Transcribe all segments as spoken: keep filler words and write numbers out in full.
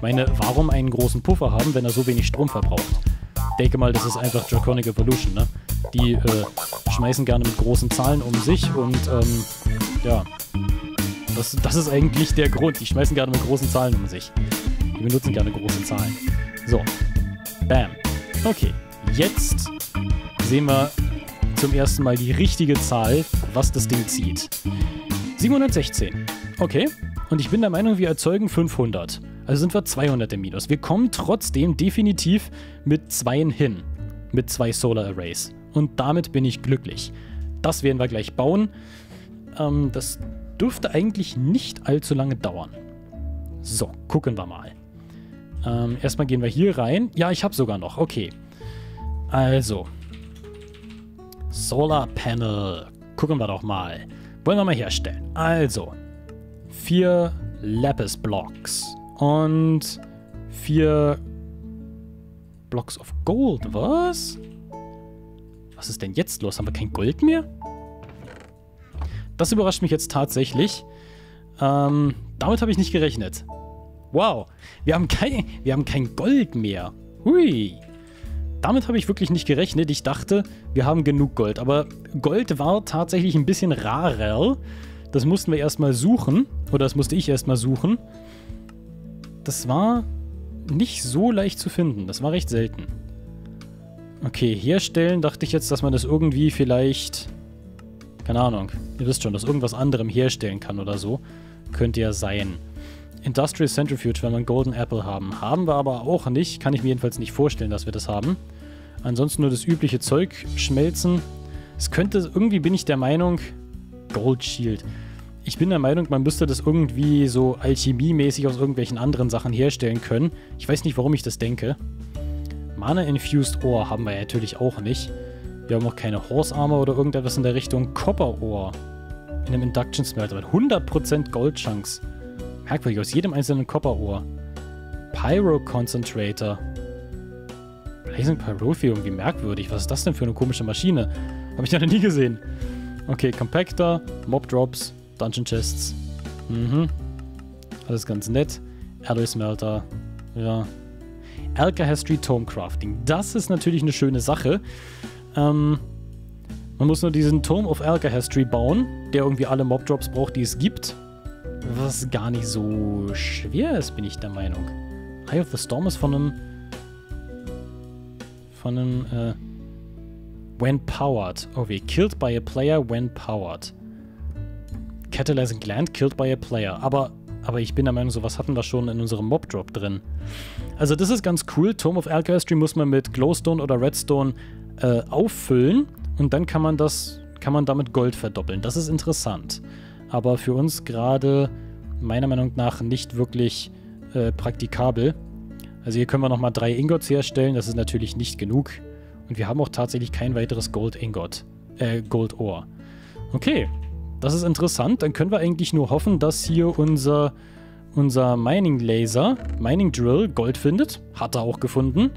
Ich meine, warum einen großen Puffer haben, wenn er so wenig Strom verbraucht? Ich denke mal, das ist einfach Draconic Evolution, ne? Die äh, schmeißen gerne mit großen Zahlen um sich und ähm, ja, das, das ist eigentlich der Grund. Die schmeißen gerne mit großen Zahlen um sich. Die benutzen gerne große Zahlen. So, bam. Okay, jetzt sehen wir zum ersten Mal die richtige Zahl, was das Ding zieht. siebenhundertsechzehn. Okay, und ich bin der Meinung, wir erzeugen fünfhundert. Also sind wir zweihundert im Minus. Wir kommen trotzdem definitiv mit zweien hin. Mit zwei Solar Arrays. Und damit bin ich glücklich. Das werden wir gleich bauen. Ähm, das dürfte eigentlich nicht allzu lange dauern. So, gucken wir mal. Ähm, erstmal gehen wir hier rein. Ja, ich habe sogar noch. Okay. Also. Solar Panel. Gucken wir doch mal. Wollen wir mal herstellen. Also. Vier Lapis Blocks. Und vier Blocks of Gold. Was? Was ist denn jetzt los? Haben wir kein Gold mehr? Das überrascht mich jetzt tatsächlich. Ähm, damit habe ich nicht gerechnet. Wow. Wir haben kein, wir haben kein Gold mehr. Hui. Damit habe ich wirklich nicht gerechnet. Ich dachte, wir haben genug Gold. Aber Gold war tatsächlich ein bisschen rarer. Das mussten wir erstmal suchen. Oder das musste ich erstmal suchen. Das war nicht so leicht zu finden. Das war recht selten. Okay, herstellen dachte ich jetzt, dass man das irgendwie vielleicht... Keine Ahnung. Ihr wisst schon, dass irgendwas anderem herstellen kann oder so. Könnte ja sein. Industrial Centrifuge, wenn wir einen Golden Apple haben. Haben wir aber auch nicht. Kann ich mir jedenfalls nicht vorstellen, dass wir das haben. Ansonsten nur das übliche Zeug schmelzen. Es könnte... Irgendwie bin ich der Meinung... Gold Shield. Ich bin der Meinung, man müsste das irgendwie so alchemiemäßig aus irgendwelchen anderen Sachen herstellen können. Ich weiß nicht, warum ich das denke. Mana-Infused Ore haben wir ja natürlich auch nicht. Wir haben auch keine Horse Armor oder irgendetwas in der Richtung. Copper Ore in einem Induction Smelter mit hundert Prozent Goldchunks. Merkwürdig, aus jedem einzelnen Copper Ore. Pyro Concentrator. Blazing Pyrotheum, wie merkwürdig. Was ist das denn für eine komische Maschine? Habe ich ja noch nie gesehen. Okay, Compactor, Mob Drops, Dungeon Chests. Mhm. Alles ganz nett. Alloy Smelter. Ja. Alkahestry Tome Crafting. Das ist natürlich eine schöne Sache. Ähm, man muss nur diesen Tome of Alkahestry bauen, der irgendwie alle Mob Drops braucht, die es gibt. Was gar nicht so schwer ist, bin ich der Meinung. Eye of the Storm ist von einem... Von einem... Äh, when powered. Oh weh. Killed by a player when powered. Catalyzing Gland killed by a player. Aber, aber ich bin der Meinung, sowas hatten wir schon in unserem Mob-Drop drin. Also das ist ganz cool. Tome of Alkahestry muss man mit Glowstone oder Redstone äh, auffüllen und dann kann man das, kann man damit Gold verdoppeln. Das ist interessant. Aber für uns gerade meiner Meinung nach nicht wirklich äh, praktikabel. Also hier können wir nochmal drei Ingots herstellen. Das ist natürlich nicht genug. Und wir haben auch tatsächlich kein weiteres Gold-Ingot. Äh, Gold-Ohr. Okay. Das ist interessant. Dann können wir eigentlich nur hoffen, dass hier unser, unser Mining-Laser, Mining-Drill Gold findet. Hat er auch gefunden.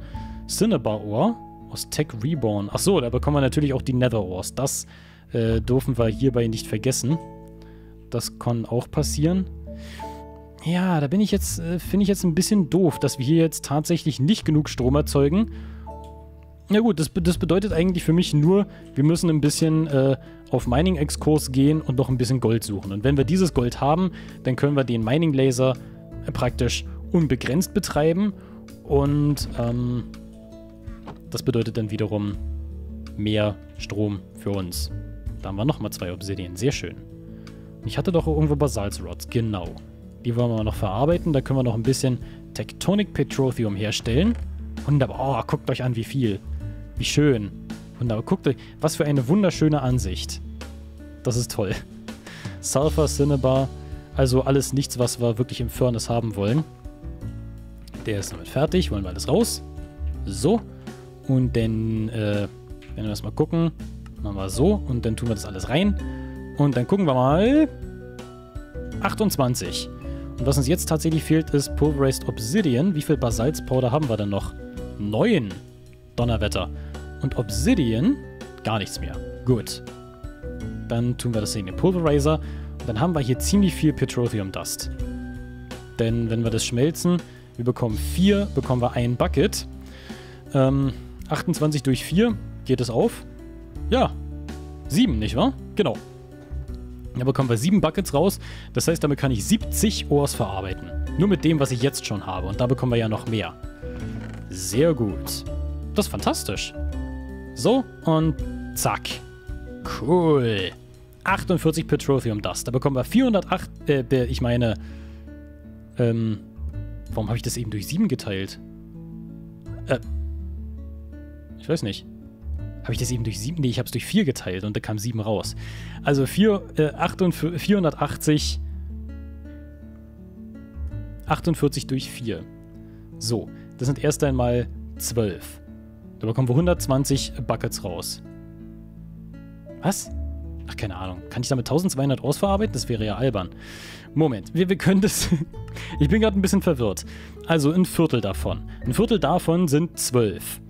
Cinnabar-Ohr aus Tech Reborn. Achso, da bekommen wir natürlich auch die Nether-Ores. Das äh, dürfen wir hierbei nicht vergessen. Das kann auch passieren. Ja, da bin ich jetzt, äh, finde ich jetzt ein bisschen doof, dass wir hier jetzt tatsächlich nicht genug Strom erzeugen. Ja gut, das, das bedeutet eigentlich für mich nur, wir müssen ein bisschen äh, auf Mining-Exkurs gehen und noch ein bisschen Gold suchen. Und wenn wir dieses Gold haben, dann können wir den Mining-Laser äh, praktisch unbegrenzt betreiben. Und ähm, das bedeutet dann wiederum mehr Strom für uns. Da haben wir nochmal zwei Obsidian, sehr schön. Und ich hatte doch irgendwo Basalsrods, genau. Die wollen wir noch verarbeiten, da können wir noch ein bisschen Tectonic Petrotheum herstellen. Wunderbar, oh, guckt euch an, wie viel. Wie schön. Wunderbar. Guckt euch. Was für eine wunderschöne Ansicht. Das ist toll. Sulfur, Cinnabar. Also alles nichts, was wir wirklich im Furnace haben wollen. Der ist damit fertig. Wollen wir alles raus. So. Und dann, äh, wenn wir das mal gucken, machen wir so. Und dann tun wir das alles rein. Und dann gucken wir mal. achtundzwanzig. Und was uns jetzt tatsächlich fehlt, ist Pulverized Obsidian. Wie viel Basaltspowder haben wir denn noch? Neun. Donnerwetter. Und Obsidian? Gar nichts mehr. Gut. Dann tun wir das in den Pulverizer. Und dann haben wir hier ziemlich viel Petroleum Dust. Denn wenn wir das schmelzen, Wir bekommen vier, bekommen wir ein Bucket. Ähm, achtundzwanzig durch vier, geht es auf? Ja, sieben, nicht wahr? Genau. Da bekommen wir sieben Buckets raus. Das heißt, damit kann ich siebzig Ores verarbeiten. Nur mit dem, was ich jetzt schon habe. Und da bekommen wir ja noch mehr. Sehr gut. Das ist fantastisch. So, und zack. Cool. achtundvierzig Petroleum Dust. Da bekommen wir vierhundertacht... Äh, ich meine... Ähm... Warum habe ich das eben durch sieben geteilt? Äh... Ich weiß nicht. Habe ich das eben durch sieben? Ne, ich habe es durch vier geteilt und da kam sieben raus. Also vier, äh, achtundvierzig, vierhundertachtzig... achtundvierzig durch vier. So, das sind erst einmal zwölf. Da bekommen wir hundertzwanzig Buckets raus. Was? Ach, keine Ahnung. Kann ich damit zwölfhundert Ores verarbeiten? Das wäre ja albern. Moment, wir, wir können das... Ich bin gerade ein bisschen verwirrt. Also ein Viertel davon. Ein Viertel davon sind zwölf.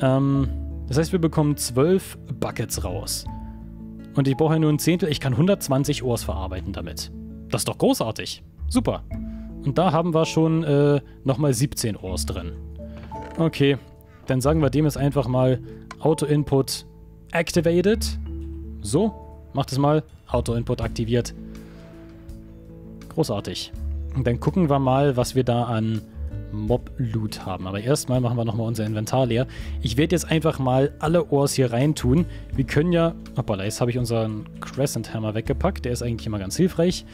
Ähm, das heißt, wir bekommen zwölf Buckets raus. Und ich brauche ja nur ein Zehntel. Ich kann hundertzwanzig Ores verarbeiten damit. Das ist doch großartig. Super. Und da haben wir schon äh, nochmal siebzehn Ores drin. Okay, dann sagen wir dem jetzt einfach mal Auto-Input activated. So, macht es mal. Auto-Input aktiviert. Großartig. Und dann gucken wir mal, was wir da an Mob-Loot haben. Aber erstmal machen wir nochmal unser Inventar leer. Ich werde jetzt einfach mal alle Ores hier reintun. Wir können ja... Hoppala, jetzt habe ich unseren Crescent Hammer weggepackt. Der ist eigentlich immer ganz hilfreich.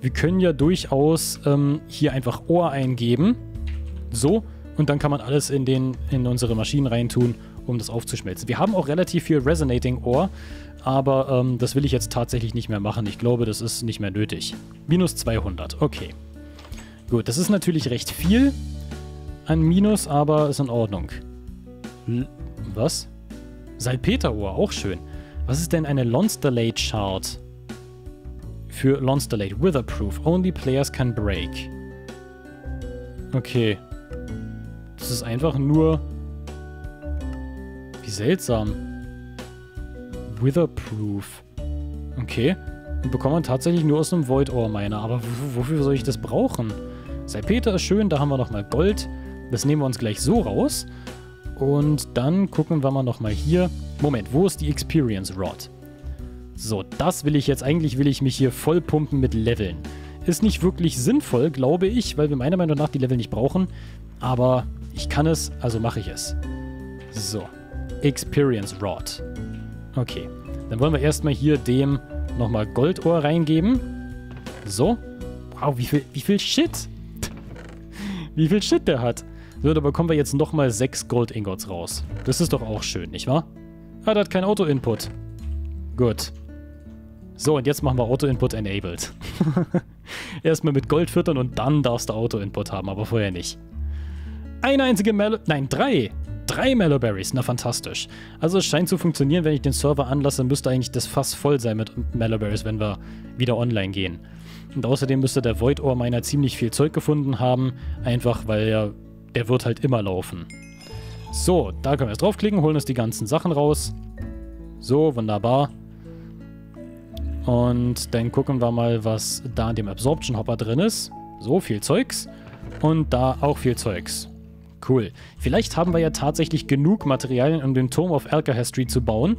Wir können ja durchaus ähm, hier einfach Ohr eingeben. So. Und dann kann man alles in, den, in unsere Maschinen reintun, um das aufzuschmelzen. Wir haben auch relativ viel Resonating Ore, aber ähm, das will ich jetzt tatsächlich nicht mehr machen. Ich glaube, das ist nicht mehr nötig. Minus zweihundert, okay. Gut, das ist natürlich recht viel an Minus, aber ist in Ordnung. L was? Salpeterohr, auch schön. Was ist denn eine Lonsdalate Shard? Für Lonsdalate, Witherproof. Only players can break. Okay. Das ist einfach nur... Wie seltsam. Witherproof. Okay. Und bekommt man tatsächlich nur aus einem Void Ore Miner. Aber wofür soll ich das brauchen? Salpeter ist schön, da haben wir nochmal Gold. Das nehmen wir uns gleich so raus. Und dann gucken wir mal nochmal hier. Moment, wo ist die Experience Rod? So, das will ich jetzt. Eigentlich will ich mich hier voll pumpen mit Leveln. Ist nicht wirklich sinnvoll, glaube ich, weil wir meiner Meinung nach die Level nicht brauchen. Aber ich kann es, also mache ich es. So. Experience Rod. Okay. Dann wollen wir erstmal hier dem nochmal Goldohr reingeben. So. Wow, wie viel, wie viel Shit. Wie viel Shit der hat. So, da bekommen wir jetzt nochmal sechs Gold-Ingots raus. Das ist doch auch schön, nicht wahr? Ah, der hat kein Auto-Input. Gut. So, und jetzt machen wir Auto-Input enabled. Erstmal mit Gold füttern und dann darfst du Auto-Input haben, aber vorher nicht. Eine einzige Mallow... Nein, drei! Drei Mallowberries, na fantastisch. Also es scheint zu funktionieren, wenn ich den Server anlasse, müsste eigentlich das Fass voll sein mit Mallowberries, wenn wir wieder online gehen. Und außerdem müsste der Void Ore Miner ziemlich viel Zeug gefunden haben, einfach weil er, der wird halt immer laufen. So, da können wir jetzt draufklicken, holen uns die ganzen Sachen raus. So, wunderbar. Und dann gucken wir mal, was da in dem Absorption Hopper drin ist. So, viel Zeugs. Und da auch viel Zeugs. Cool. Vielleicht haben wir ja tatsächlich genug Materialien, um den Tome of Alkahestry zu bauen.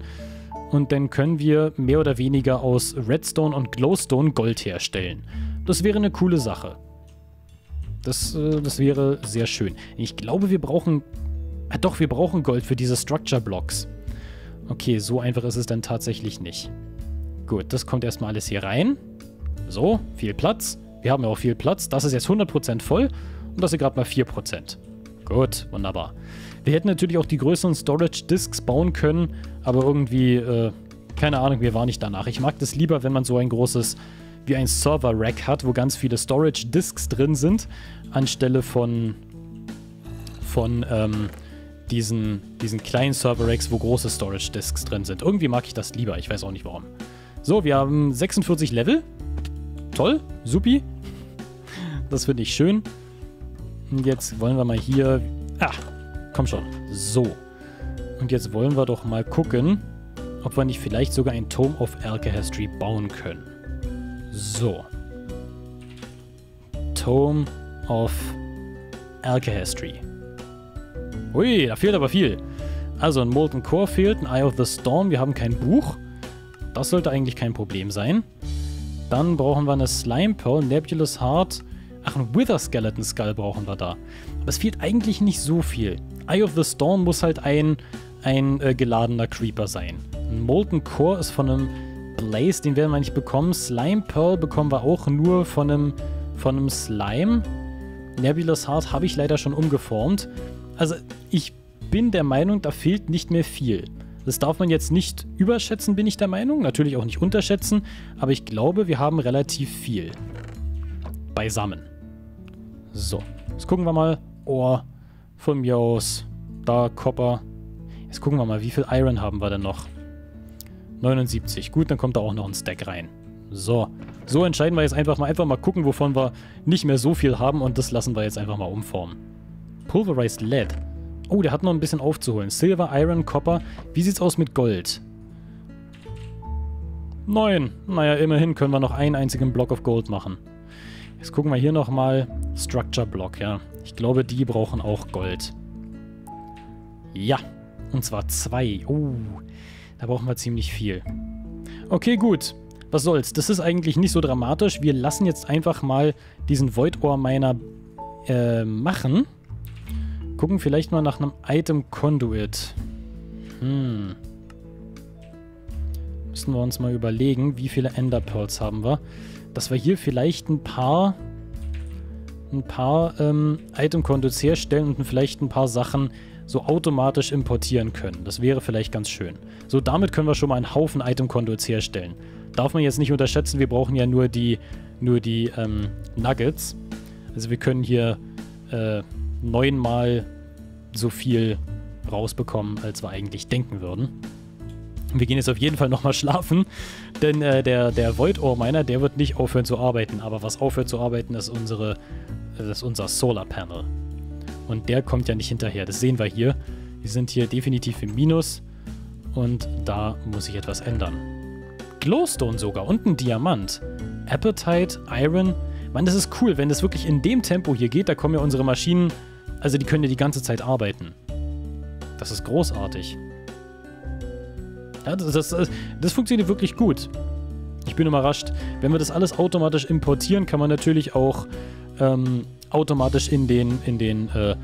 Und dann können wir mehr oder weniger aus Redstone und Glowstone Gold herstellen. Das wäre eine coole Sache. Das, äh, das wäre sehr schön. Ich glaube, wir brauchen... Ah doch, wir brauchen Gold für diese Structure Blocks. Okay, so einfach ist es dann tatsächlich nicht. Gut, das kommt erstmal alles hier rein. So, viel Platz. Wir haben ja auch viel Platz. Das ist jetzt hundert Prozent voll und das ist gerade mal vier Prozent. Gut, wunderbar. Wir hätten natürlich auch die größeren Storage Disks bauen können, aber irgendwie, äh, keine Ahnung, mir war nicht danach. Ich mag das lieber, wenn man so ein großes, wie ein Server-Rack hat, wo ganz viele Storage Disks drin sind, anstelle von, von, ähm, diesen, diesen kleinen Server-Racks, wo große Storage Disks drin sind. Irgendwie mag ich das lieber, ich weiß auch nicht warum. So, wir haben sechsundvierzig Level. Toll, supi. Das finde ich schön. Und jetzt wollen wir mal hier... Ah, komm schon. So. Und jetzt wollen wir doch mal gucken, ob wir nicht vielleicht sogar ein Tome of Alkahestry bauen können. So. Tome of Alkahestry. Ui, da fehlt aber viel. Also ein Molten Core fehlt, ein Eye of the Storm, wir haben kein Buch. Das sollte eigentlich kein Problem sein. Dann brauchen wir eine Slime Pearl, Nebulous Heart. Ach, ein Wither Skeleton Skull brauchen wir da. Aber es fehlt eigentlich nicht so viel. Eye of the Storm muss halt ein, ein äh, geladener Creeper sein. Ein Molten Core ist von einem Blaze, den werden wir nicht bekommen. Slime Pearl bekommen wir auch nur von einem, von einem Slime. Nebulous Heart habe ich leider schon umgeformt. Also ich bin der Meinung, da fehlt nicht mehr viel. Das darf man jetzt nicht überschätzen, bin ich der Meinung. Natürlich auch nicht unterschätzen. Aber ich glaube, wir haben relativ viel beisammen. So, jetzt gucken wir mal. Oh, von mir aus. Da, Copper. Jetzt gucken wir mal, wie viel Iron haben wir denn noch? neunundsiebzig. Gut, dann kommt da auch noch ein Stack rein. So, so entscheiden wir jetzt einfach mal. Einfach mal gucken, wovon wir nicht mehr so viel haben. Und das lassen wir jetzt einfach mal umformen. Pulverized Lead. Oh, der hat noch ein bisschen aufzuholen. Silver, Iron, Copper. Wie sieht's aus mit Gold? Neun. Naja, immerhin können wir noch einen einzigen Block of Gold machen. Jetzt gucken wir hier nochmal. Structure Block, ja. Ich glaube, die brauchen auch Gold. Ja. Und zwar zwei. Oh, da brauchen wir ziemlich viel. Okay, gut. Was soll's? Das ist eigentlich nicht so dramatisch. Wir lassen jetzt einfach mal diesen Void Ore Miner äh, machen. Gucken vielleicht mal nach einem Item Conduit. Hm. Müssen wir uns mal überlegen, wie viele Ender Pearls haben wir. Dass wir hier vielleicht ein paar ein paar ähm, Item Conduits herstellen und vielleicht ein paar Sachen so automatisch importieren können. Das wäre vielleicht ganz schön. So, damit können wir schon mal einen Haufen Item Conduits herstellen. Darf man jetzt nicht unterschätzen, wir brauchen ja nur die, nur die ähm, Nuggets. Also wir können hier äh, neunmal so viel rausbekommen, als wir eigentlich denken würden. Wir gehen jetzt auf jeden Fall nochmal schlafen, denn äh, der, der Void Ore Miner, der wird nicht aufhören zu arbeiten. Aber was aufhört zu arbeiten, ist, unsere, ist unser Solar Panel. Und der kommt ja nicht hinterher, das sehen wir hier. Wir sind hier definitiv im Minus und da muss ich etwas ändern. Glowstone sogar und ein Diamant. Appetite, Iron... Mann, das ist cool, wenn das wirklich in dem Tempo hier geht, da kommen ja unsere Maschinen, also die können ja die ganze Zeit arbeiten. Das ist großartig. Ja, das, das, das, das funktioniert wirklich gut. Ich bin überrascht. Wenn wir das alles automatisch importieren, kann man natürlich auch ähm, automatisch in den, in den äh,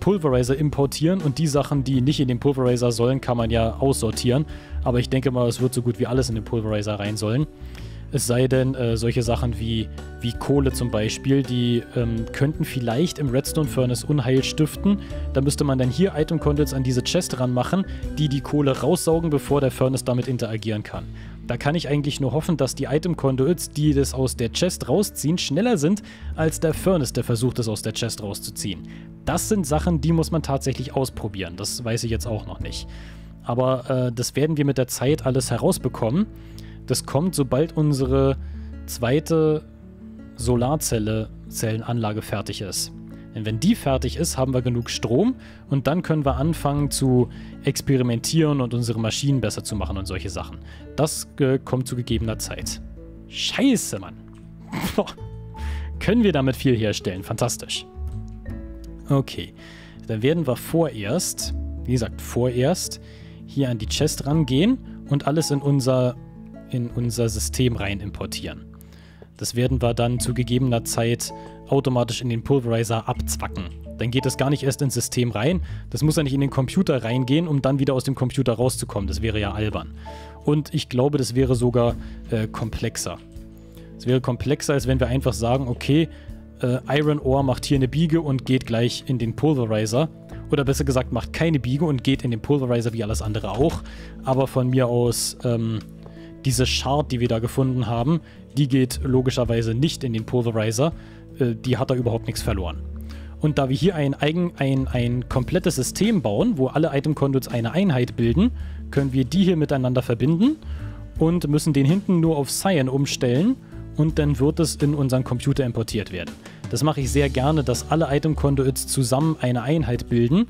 Pulverizer importieren und die Sachen, die nicht in den Pulverizer sollen, kann man ja aussortieren. Aber ich denke mal, es wird so gut wie alles in den Pulverizer rein sollen. Es sei denn, äh, solche Sachen wie, wie Kohle zum Beispiel, die ähm, könnten vielleicht im Redstone Furnace Unheil stiften. Da müsste man dann hier Item Conduits an diese Chest ranmachen, die die Kohle raussaugen, bevor der Furnace damit interagieren kann. Da kann ich eigentlich nur hoffen, dass die Item Conduits, die das aus der Chest rausziehen, schneller sind, als der Furnace, der versucht, das aus der Chest rauszuziehen. Das sind Sachen, die muss man tatsächlich ausprobieren. Das weiß ich jetzt auch noch nicht. Aber äh, das werden wir mit der Zeit alles herausbekommen. Das kommt, sobald unsere zweite Solarzelle, Zellenanlage fertig ist. Denn wenn die fertig ist, haben wir genug Strom und dann können wir anfangen zu experimentieren und unsere Maschinen besser zu machen und solche Sachen. Das äh, kommt zu gegebener Zeit. Scheiße, Mann! Boah. Können wir damit viel herstellen? Fantastisch. Okay, dann werden wir vorerst, wie gesagt, vorerst hier an die Chest rangehen und alles in unser... in unser System rein importieren. Das werden wir dann zu gegebener Zeit automatisch in den Pulverizer abzwacken. Dann geht das gar nicht erst ins System rein. Das muss ja nicht in den Computer reingehen, um dann wieder aus dem Computer rauszukommen. Das wäre ja albern. Und ich glaube, das wäre sogar äh, komplexer. Es wäre komplexer, als wenn wir einfach sagen, okay, äh, Iron Ore macht hier eine Biege und geht gleich in den Pulverizer. Oder besser gesagt, macht keine Biege und geht in den Pulverizer wie alles andere auch. Aber von mir aus... Ähm, Diese Shard, die wir da gefunden haben, die geht logischerweise nicht in den Pulverizer. Äh, die hat da überhaupt nichts verloren. Und da wir hier ein, eigen, ein, ein komplettes System bauen, wo alle Item Conduits eine Einheit bilden, können wir die hier miteinander verbinden und müssen den hinten nur auf Cyan umstellen und dann wird es in unseren Computer importiert werden. Das mache ich sehr gerne, dass alle Item Conduits zusammen eine Einheit bilden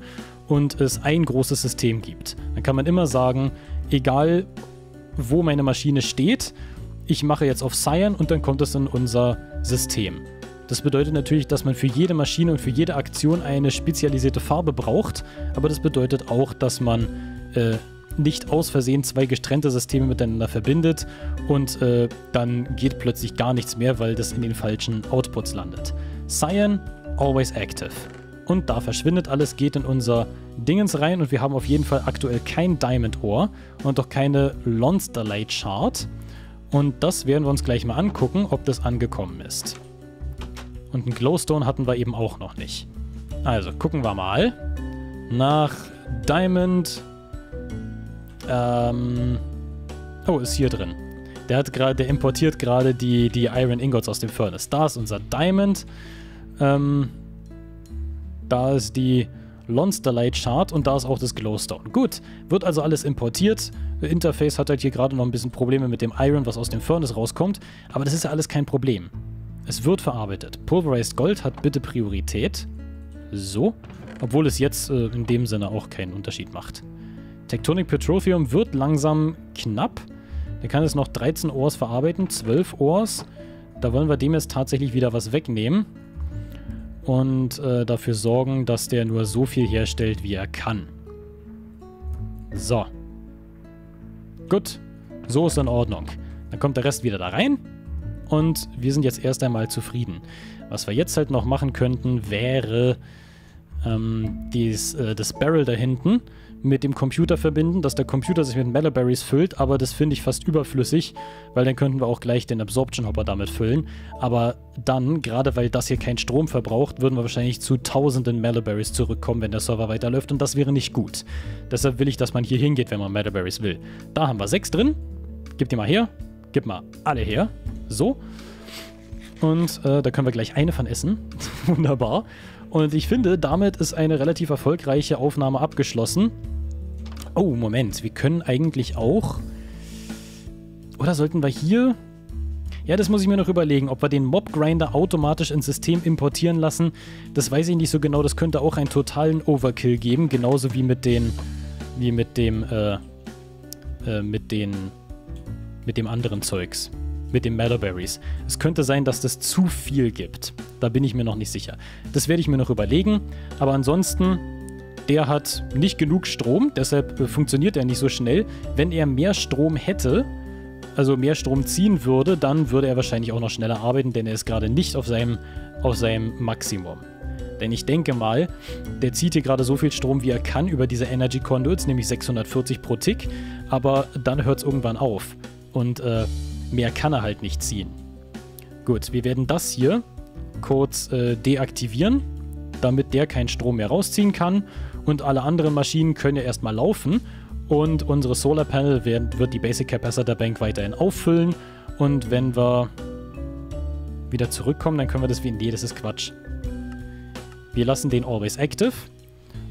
und es ein großes System gibt. Dann kann man immer sagen, egal... wo meine Maschine steht. Ich mache jetzt auf Cyan und dann kommt es in unser System. Das bedeutet natürlich, dass man für jede Maschine und für jede Aktion eine spezialisierte Farbe braucht, aber das bedeutet auch, dass man äh, nicht aus Versehen zwei getrennte Systeme miteinander verbindet und äh, dann geht plötzlich gar nichts mehr, weil das in den falschen Outputs landet. Cyan, always active. Und da verschwindet alles, geht in unser Dingens rein und wir haben auf jeden Fall aktuell kein Diamond Ore und auch keine Lonsdalite Shard. Und das werden wir uns gleich mal angucken, ob das angekommen ist. Und einen Glowstone hatten wir eben auch noch nicht. Also gucken wir mal nach Diamond. Ähm, oh, ist hier drin. Der hat gerade, der importiert gerade die, die Iron Ingots aus dem Furnace. Da ist unser Diamond. Ähm, da ist die Lonsdalite Shard und da ist auch das Glowstone. Gut, wird also alles importiert. Interface hat halt hier gerade noch ein bisschen Probleme mit dem Iron, was aus dem Furnace rauskommt. Aber das ist ja alles kein Problem. Es wird verarbeitet. Pulverized Gold hat bitte Priorität. So. Obwohl es jetzt äh, in dem Sinne auch keinen Unterschied macht. Tectonic Petrotheum wird langsam knapp. Der kann jetzt noch dreizehn Ores verarbeiten, zwölf Ores. Da wollen wir dem jetzt tatsächlich wieder was wegnehmen. Und äh, dafür sorgen, dass der nur so viel herstellt, wie er kann. So. Gut. So ist in Ordnung. Dann kommt der Rest wieder da rein. Und wir sind jetzt erst einmal zufrieden. Was wir jetzt halt noch machen könnten, wäre ähm, dies, äh, das Barrel da hinten mit dem Computer verbinden, dass der Computer sich mit Mallowberries füllt, aber das finde ich fast überflüssig, weil dann könnten wir auch gleich den Absorption Hopper damit füllen. Aber dann, gerade weil das hier keinen Strom verbraucht, würden wir wahrscheinlich zu tausenden Mallowberries zurückkommen, wenn der Server weiterläuft und das wäre nicht gut. Deshalb will ich, dass man hier hingeht, wenn man Mallowberries will. Da haben wir sechs drin. Gib die mal her. Gib mal alle her. So. Und äh, da können wir gleich eine von essen. Wunderbar. Und ich finde, damit ist eine relativ erfolgreiche Aufnahme abgeschlossen. Oh, Moment. Wir können eigentlich auch... Oder sollten wir hier... Ja, das muss ich mir noch überlegen, ob wir den Mob-Grinder automatisch ins System importieren lassen. Das weiß ich nicht so genau. Das könnte auch einen totalen Overkill geben. Genauso wie mit den... Wie mit dem... Äh, äh, mit den... Mit dem anderen Zeugs. Mit den Mallowberries. Es könnte sein, dass das zu viel gibt. Da bin ich mir noch nicht sicher. Das werde ich mir noch überlegen. Aber ansonsten, der hat nicht genug Strom. Deshalb funktioniert er nicht so schnell. Wenn er mehr Strom hätte, also mehr Strom ziehen würde, dann würde er wahrscheinlich auch noch schneller arbeiten. Denn er ist gerade nicht auf seinem, auf seinem Maximum. Denn ich denke mal, der zieht hier gerade so viel Strom, wie er kann über diese Energy Conduits. Nämlich sechshundertvierzig pro Tick. Aber dann hört es irgendwann auf. Und äh, mehr kann er halt nicht ziehen. Gut, wir werden das hier kurz äh, deaktivieren, damit der keinen Strom mehr rausziehen kann. Und alle anderen Maschinen können ja erstmal laufen. Und unsere Solar Panel werden, wird die Basic Capacitor Bank weiterhin auffüllen. Und wenn wir wieder zurückkommen, dann können wir das wie... Nee, das ist Quatsch. Wir lassen den Always Active.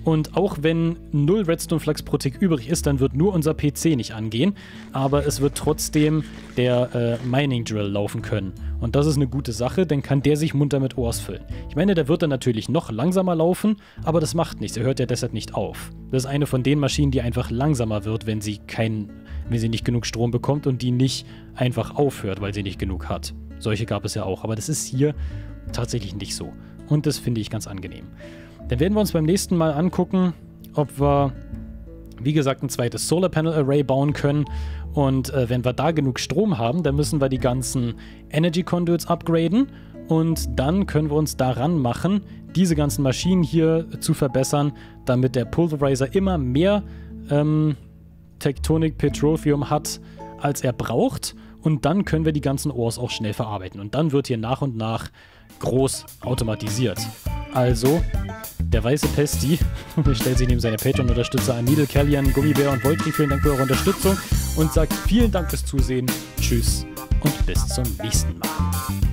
Und auch wenn null Redstone-Flachs pro Tick übrig ist, dann wird nur unser P C nicht angehen. Aber es wird trotzdem der äh, Mining-Drill laufen können. Und das ist eine gute Sache, denn kann der sich munter mit Ores füllen. Ich meine, der wird dann natürlich noch langsamer laufen, aber das macht nichts. Er hört ja deshalb nicht auf. Das ist eine von den Maschinen, die einfach langsamer wird, wenn sie, kein, wenn sie nicht genug Strom bekommt und die nicht einfach aufhört, weil sie nicht genug hat. Solche gab es ja auch, aber das ist hier tatsächlich nicht so. Und das finde ich ganz angenehm. Dann werden wir uns beim nächsten Mal angucken, ob wir, wie gesagt, ein zweites Solar Panel Array bauen können. Und äh, wenn wir da genug Strom haben, dann müssen wir die ganzen Energy Conduits upgraden. Und dann können wir uns daran machen, diese ganzen Maschinen hier zu verbessern, damit der Pulverizer immer mehr ähm, Tectonic Petrotheum hat, als er braucht. Und dann können wir die ganzen Ores auch schnell verarbeiten. Und dann wird hier nach und nach groß automatisiert. Also, der weiße Pesti stellt sich neben seine Patreon-Unterstützer an. Needle, Callian, Gummibär und Volki, vielen Dank für eure Unterstützung und sagt vielen Dank fürs Zusehen. Tschüss und bis zum nächsten Mal.